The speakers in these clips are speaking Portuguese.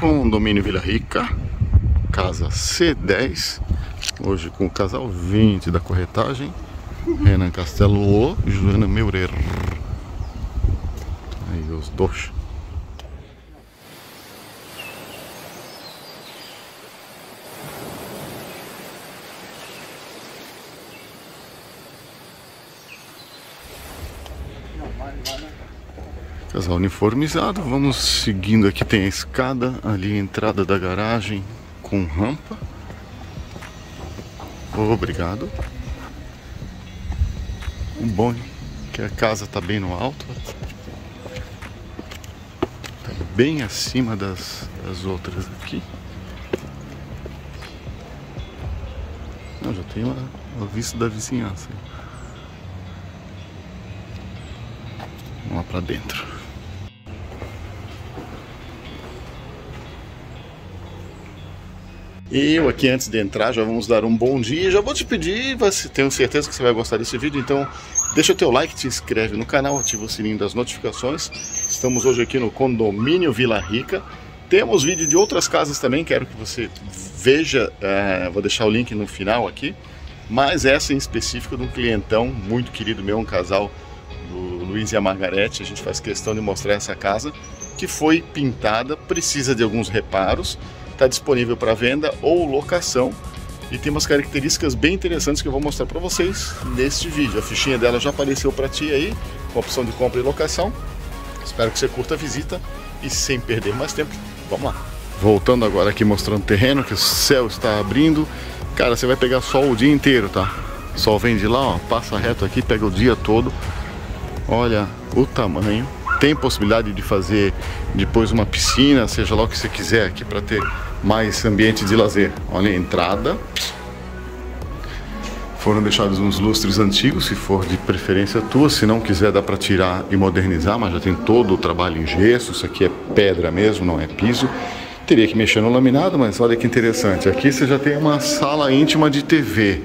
Condomínio Vila Rica, casa C10, hoje com o casal 20 da corretagem, Renan Castelo, Juliana Meurer. Aí os dois. Casal uniformizado, vamos seguindo aqui, tem a escada, ali a entrada da garagem com rampa. Obrigado. O bom é que a casa está bem no alto, está bem acima das outras aqui. Não, já tem uma vista da vizinhança. Vamos lá para dentro. E eu aqui, antes de entrar, já vamos dar um bom dia. Já vou te pedir, tenho certeza que você vai gostar desse vídeo, então deixa o teu like, te inscreve no canal, ativa o sininho das notificações. Estamos hoje aqui no Condomínio Vila Rica. Temos vídeo de outras casas também, quero que você veja, vou deixar o link no final aqui. Mas essa em específico é de um clientão muito querido meu, um casal, do Luiz e a Margarete. A gente faz questão de mostrar essa casa, que foi pintada, precisa de alguns reparos. Está disponível para venda ou locação e tem umas características bem interessantes que eu vou mostrar para vocês neste vídeo. A fichinha dela já apareceu para ti aí, com a opção de compra e locação. Espero que você curta a visita e sem perder mais tempo, vamos lá. Voltando agora aqui, mostrando o terreno, que o céu está abrindo. Cara, você vai pegar sol o dia inteiro, tá? O sol vem de lá, ó, passa reto aqui, pega o dia todo. Olha o tamanho. Tem possibilidade de fazer depois uma piscina, seja lá o que você quiser aqui, para ter mais ambiente de lazer. Olha a entrada. Foram deixados uns lustres antigos, se for de preferência tua. Se não quiser, dá para tirar e modernizar, mas já tem todo o trabalho em gesso. Isso aqui é pedra mesmo, não é piso. Teria que mexer no laminado, mas olha que interessante. Aqui você já tem uma sala íntima de TV,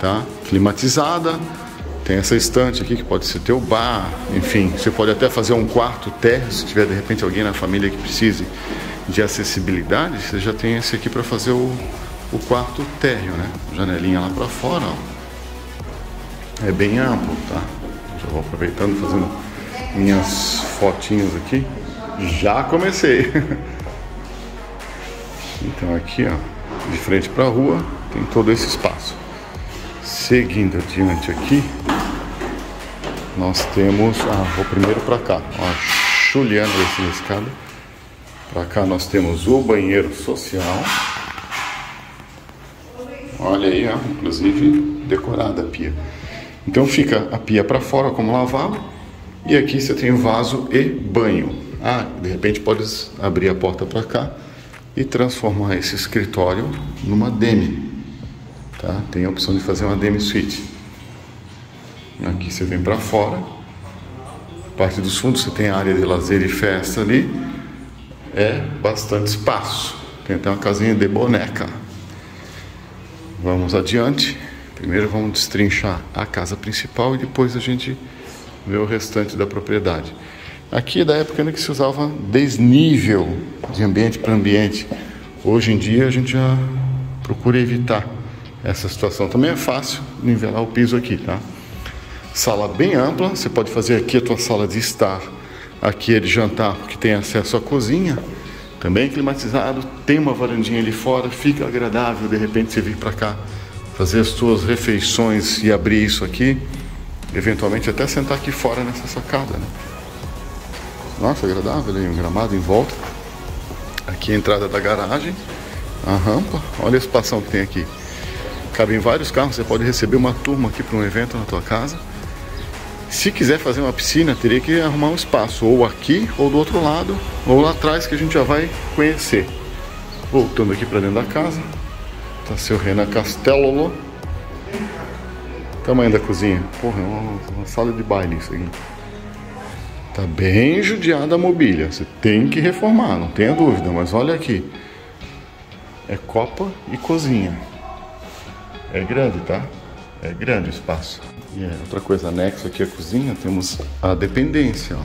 tá? Climatizada. Tem essa estante aqui que pode ser teu bar, enfim, você pode até fazer um quarto térreo, se tiver de repente alguém na família que precise de acessibilidade, você já tem esse aqui para fazer o quarto térreo, né? Janelinha lá para fora, ó. É bem amplo, tá? Já vou aproveitando, fazendo minhas fotinhas aqui. Já comecei! Então aqui, ó, de frente para a rua, tem todo esse espaço. Seguindo adiante aqui, nós temos, vou primeiro para cá, ó, chuleando essa escada. Para cá nós temos o banheiro social. Olha aí, ó, inclusive decorada a pia. Então fica a pia para fora como lavabo e aqui você tem o vaso e banho. De repente pode abrir a porta para cá e transformar esse escritório numa demi, tá? Tem a opção de fazer uma demi suite. Aqui você vem para fora, parte dos fundos você tem a área de lazer e festa ali, é bastante espaço, tem até uma casinha de boneca. Vamos adiante, primeiro vamos destrinchar a casa principal e depois a gente vê o restante da propriedade. Aqui é da época ainda que se usava desnível de ambiente para ambiente, hoje em dia a gente já procura evitar essa situação. Também é fácil nivelar o piso aqui, tá? Sala bem ampla, você pode fazer aqui a tua sala de estar, aqui é de jantar, porque tem acesso à cozinha, também climatizado, tem uma varandinha ali fora, fica agradável, de repente você vir para cá, fazer as suas refeições e abrir isso aqui, eventualmente até sentar aqui fora nessa sacada, né? Nossa, agradável, um gramado em volta, aqui é a entrada da garagem, a rampa, olha a espação que tem aqui, cabem vários carros, você pode receber uma turma aqui para um evento na tua casa. Se quiser fazer uma piscina, teria que arrumar um espaço, ou aqui, ou do outro lado, ou lá atrás, que a gente já vai conhecer. Voltando aqui para dentro da casa, tá seu Renan Castelo. Tamanho da cozinha. Porra, é uma sala de baile isso aqui. Tá bem judiada a mobília, você tem que reformar, não tenha dúvida, mas olha aqui. É copa e cozinha. É grande, tá? É grande o espaço. E outra coisa anexa aqui à cozinha, temos a dependência, ó.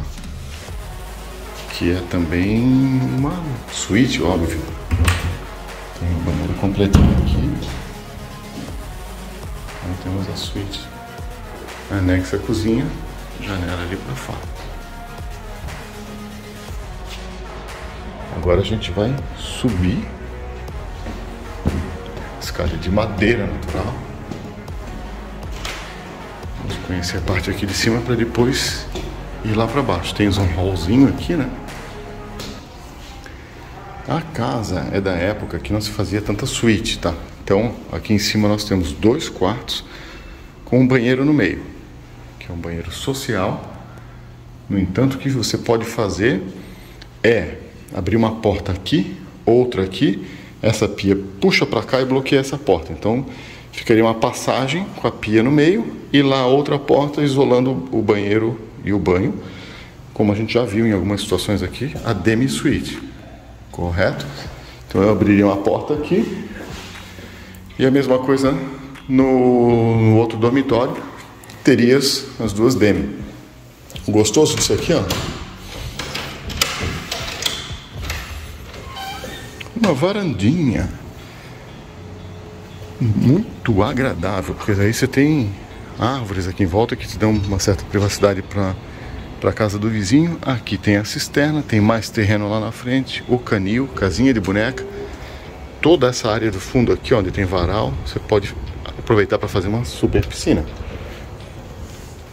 que é também uma suíte, óbvio. Tem o banheiro completinho aqui. Então temos a suíte. Anexa a cozinha, janela ali para fora. Agora a gente vai subir. Escada de madeira natural. Vamos conhecer a parte aqui de cima para depois ir lá para baixo. Tem um hallzinho aqui, né? A casa é da época que não se fazia tanta suíte, tá? Então aqui em cima nós temos dois quartos com um banheiro no meio, que é um banheiro social. No entanto, o que você pode fazer é abrir uma porta aqui, outra aqui, essa pia puxa para cá e bloqueia essa porta. Então ficaria uma passagem com a pia no meio e lá outra porta isolando o banheiro e o banho, como a gente já viu em algumas situações aqui, a demi-suíte, correto? Então eu abriria uma porta aqui e a mesma coisa no outro dormitório, terias as duas demi. O gostoso disso aqui, ó, uma varandinha muito agradável, porque daí você tem árvores aqui em volta que te dão uma certa privacidade para a casa do vizinho. Aqui tem a cisterna, tem mais terreno lá na frente, o canil, casinha de boneca, toda essa área do fundo aqui onde tem varal, você pode aproveitar para fazer uma super piscina.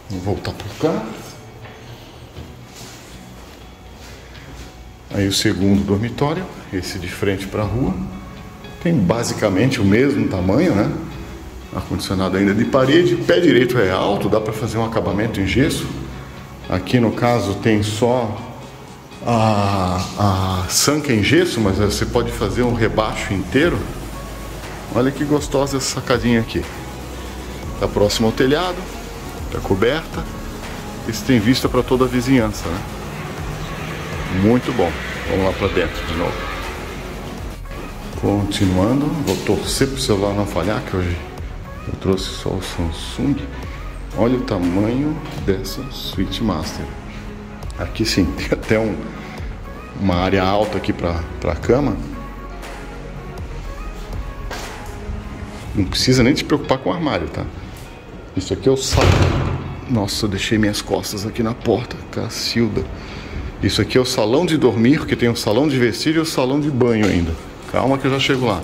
Vou voltar por cá. Aí o segundo dormitório, esse de frente para a rua, tem basicamente o mesmo tamanho, né? Ar-condicionado ainda de parede, pé direito é alto, dá para fazer um acabamento em gesso. Aqui no caso tem só a sanca em gesso, mas você pode fazer um rebaixo inteiro. Olha que gostosa essa sacadinha aqui. Está próximo ao telhado, está coberta, isso tem vista para toda a vizinhança, né? Muito bom. Vamos lá para dentro de novo. Continuando, vou torcer para o celular não falhar, que hoje eu trouxe só o Samsung. Olha o tamanho dessa suíte master. Aqui sim, tem até uma área alta aqui para a cama. Não precisa nem se preocupar com o armário, tá? Isso aqui é o saco. Nossa, eu deixei minhas costas aqui na porta, Cacilda. Isso aqui é o salão de dormir, que tem o salão de vestir e o salão de banho ainda. Calma que eu já chego lá.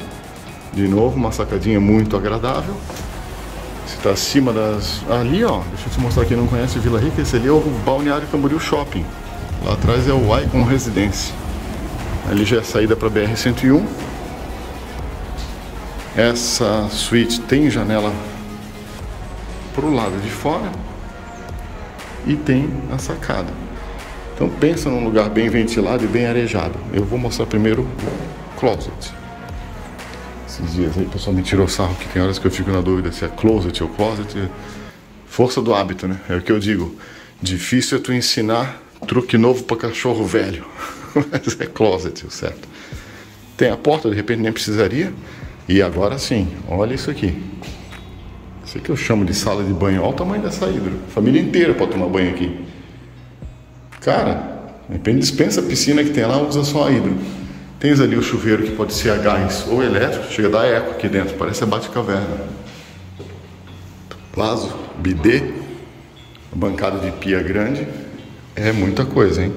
De novo, uma sacadinha muito agradável. Você está acima das... Ali, ó, deixa eu te mostrar, quem não conhece Vila Rica, esse ali é o Balneário Camboriú Shopping. Lá atrás é o Icon Residência. Ali já é a saída para a BR-101. Essa suíte tem janela para o lado de fora e tem a sacada. Então pensa num lugar bem ventilado e bem arejado. Eu vou mostrar primeiro o closet. Esses dias aí o pessoal me tirou sarro, que tem horas que eu fico na dúvida se é closet ou closet. Força do hábito, né? É o que eu digo. Difícil é tu ensinar truque novo para cachorro velho. Mas é closet, certo? Tem a porta, de repente nem precisaria. E agora sim, olha isso aqui. Isso aqui eu chamo de sala de banho. Olha o tamanho dessa hidro. Família inteira pode tomar banho aqui. Cara, de repente dispensa a piscina que tem lá, usa só a hidro. Tens ali o chuveiro que pode ser a gás ou elétrico, chega a dar eco aqui dentro, parece a bate-caverna. Plazo, bidê, bancada de pia grande, é muita coisa, hein?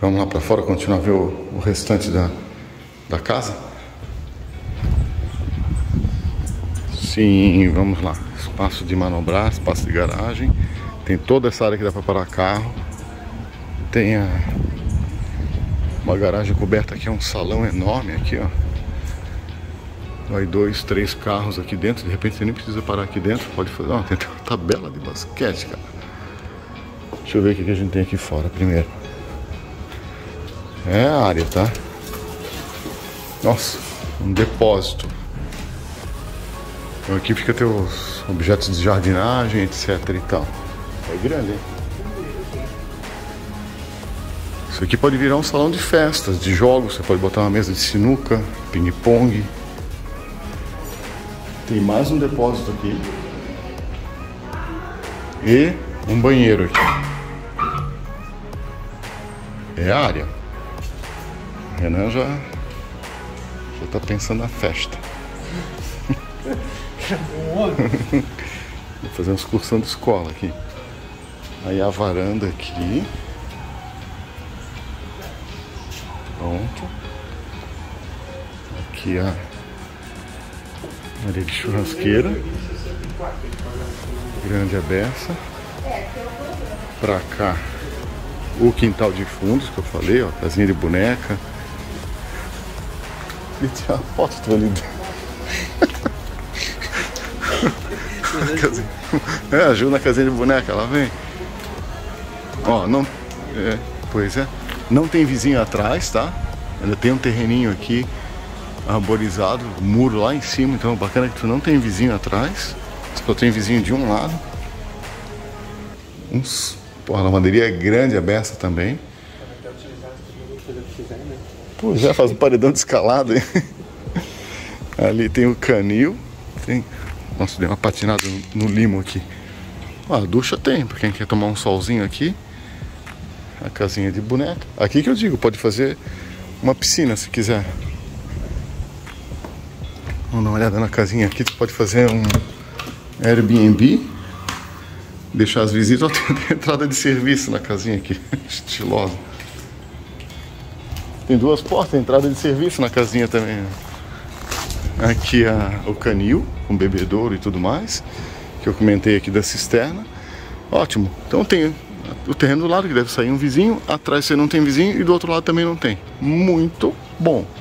Vamos lá para fora continuar a ver o restante da casa? Sim, vamos lá. Espaço de manobrar, espaço de garagem, tem toda essa área que dá para parar carro. Tem uma garagem coberta aqui, é um salão enorme aqui, ó. Vai 2, 3 carros aqui dentro, de repente você nem precisa parar aqui dentro, pode fazer, ó, tem até uma tabela de basquete, cara. Deixa eu ver o que a gente tem aqui fora primeiro. É a área, tá? Nossa, um depósito. Então aqui fica teus objetos de jardinagem, etc e tal. É grande, hein? Isso aqui pode virar um salão de festas, de jogos, você pode botar uma mesa de sinuca, ping-pong. Tem mais um depósito aqui. E um banheiro aqui. É a área. O Renan já tá pensando na festa. Vou fazer uma excursão de escola aqui. Aí a varanda aqui. Pronto. Aqui a área de churrasqueira. Grande a beça. Pra cá o quintal de fundos que eu falei, ó, casinha de boneca. E tinha uma foto ali dentro. É, ajuda na casinha de boneca, ela vem. Ó, não. É, pois é. Não tem vizinho atrás, tá? Ela tem um terreninho aqui arborizado, um muro lá em cima, então é bacana que tu não tem vizinho atrás. Só tem vizinho de um lado. Porra, a lavanderia é grande, a beça também. Pô, já faz um paredão descalado, hein? Ali tem o canil. Tem... Nossa, deu uma patinada no limo aqui. Ó, a ducha tem, pra quem quer tomar um solzinho aqui. A casinha de boneca. Aqui que eu digo, pode fazer uma piscina se quiser. Vamos dar uma olhada na casinha aqui. Tu pode fazer um Airbnb. Deixar as visitas, tem entrada de serviço na casinha aqui, estilosa. Tem duas portas, entrada de serviço na casinha também. Aqui o canil, com bebedouro e tudo mais, que eu comentei aqui da cisterna. Ótimo, então tem o terreno do lado que deve sair um vizinho, atrás você não tem vizinho e do outro lado também não tem. Muito bom.